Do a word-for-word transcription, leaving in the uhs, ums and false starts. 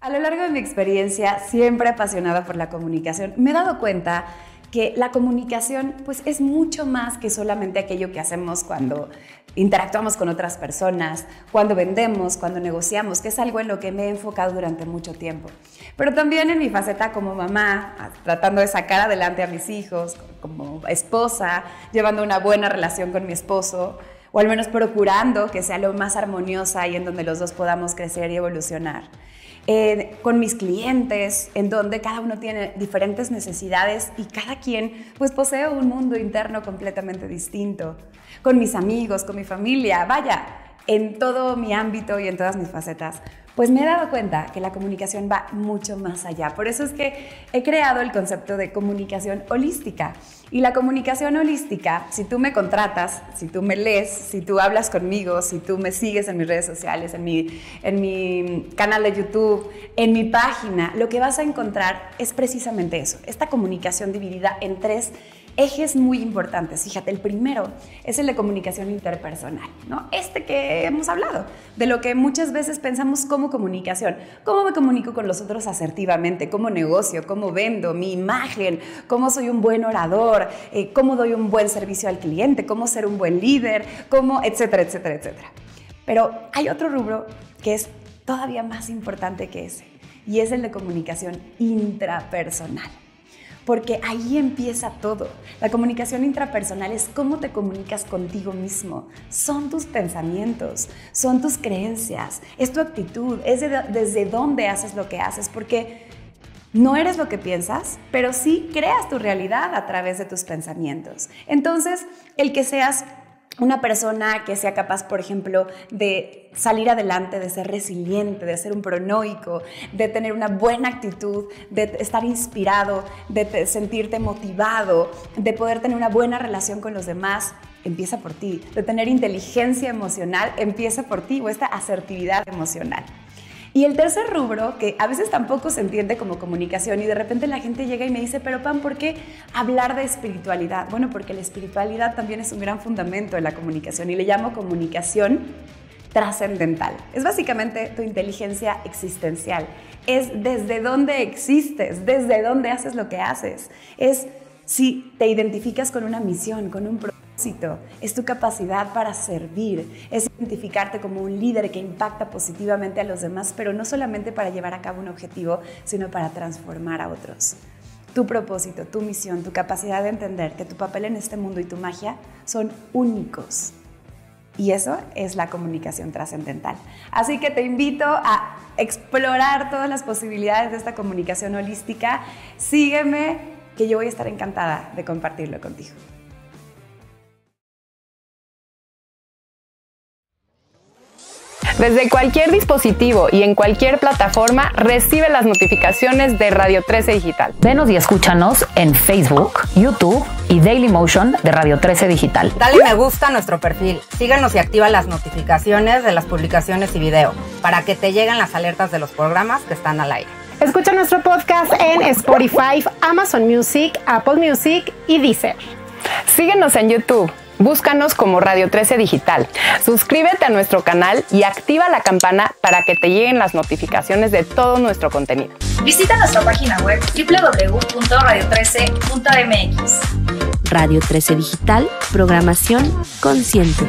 A lo largo de mi experiencia, siempre apasionada por la comunicación, me he dado cuenta que la comunicación pues, es mucho más que solamente aquello que hacemos cuando interactuamos con otras personas, cuando vendemos, cuando negociamos, que es algo en lo que me he enfocado durante mucho tiempo. Pero también en mi faceta como mamá, tratando de sacar adelante a mis hijos, como esposa, llevando una buena relación con mi esposo, o al menos procurando que sea lo más armoniosa y en donde los dos podamos crecer y evolucionar. Eh, con mis clientes, en donde cada uno tiene diferentes necesidades y cada quien pues posee un mundo interno completamente distinto. Con mis amigos, con mi familia, vaya, en todo mi ámbito y en todas mis facetas, pues me he dado cuenta que la comunicación va mucho más allá. Por eso es que he creado el concepto de comunicación holística. Y la comunicación holística, si tú me contratas, si tú me lees, si tú hablas conmigo, si tú me sigues en mis redes sociales, en mi, en mi canal de YouTube, en mi página, lo que vas a encontrar es precisamente eso, esta comunicación dividida en tres ejes muy importantes. Fíjate, el primero es el de comunicación interpersonal, ¿no? Este que hemos hablado, de lo que muchas veces pensamos como comunicación. ¿Cómo me comunico con los otros asertivamente? ¿Cómo negocio? ¿Cómo vendo mi imagen? ¿Cómo soy un buen orador? Eh, ¿Cómo doy un buen servicio al cliente? ¿Cómo ser un buen líder? ¿Cómo? Etcétera, etcétera, etcétera. Pero hay otro rubro que es todavía más importante que ese, y es el de comunicación intrapersonal. Porque ahí empieza todo. La comunicación intrapersonal es cómo te comunicas contigo mismo. Son tus pensamientos, son tus creencias, es tu actitud, es de, desde dónde haces lo que haces. Porque no eres lo que piensas, pero sí creas tu realidad a través de tus pensamientos. Entonces, el que seas una persona que sea capaz, por ejemplo, de salir adelante, de ser resiliente, de ser un pronoico, de tener una buena actitud, de estar inspirado, de sentirte motivado, de poder tener una buena relación con los demás, empieza por ti. De tener inteligencia emocional, empieza por ti, o esta asertividad emocional. Y el tercer rubro, que a veces tampoco se entiende como comunicación y de repente la gente llega y me dice, pero Pam, ¿por qué hablar de espiritualidad? Bueno, porque la espiritualidad también es un gran fundamento de la comunicación y le llamo comunicación trascendental. Es básicamente tu inteligencia existencial. Es desde dónde existes, desde dónde haces lo que haces. Es si te identificas con una misión, con un proyecto. Es tu capacidad para servir, es identificarte como un líder que impacta positivamente a los demás, pero no solamente para llevar a cabo un objetivo, sino para transformar a otros. Tu propósito, tu misión, tu capacidad de entender que tu papel en este mundo y tu magia son únicos. Y eso es la comunicación trascendental. Así que te invito a explorar todas las posibilidades de esta comunicación holística. Sígueme, que yo voy a estar encantada de compartirlo contigo. Desde cualquier dispositivo y en cualquier plataforma, recibe las notificaciones de Radio trece Digital. Venos y escúchanos en Facebook, YouTube y Dailymotion de Radio trece Digital. Dale me gusta a nuestro perfil, síganos y activa las notificaciones de las publicaciones y video para que te lleguen las alertas de los programas que están al aire. Escucha nuestro podcast en Spotify, Amazon Music, Apple Music y Deezer. Síguenos en YouTube. Búscanos como Radio trece Digital. Suscríbete a nuestro canal y activa la campana para que te lleguen las notificaciones de todo nuestro contenido. Visita nuestra página web doble u doble u doble u punto radio trece punto m x. Radio trece Digital, programación consciente.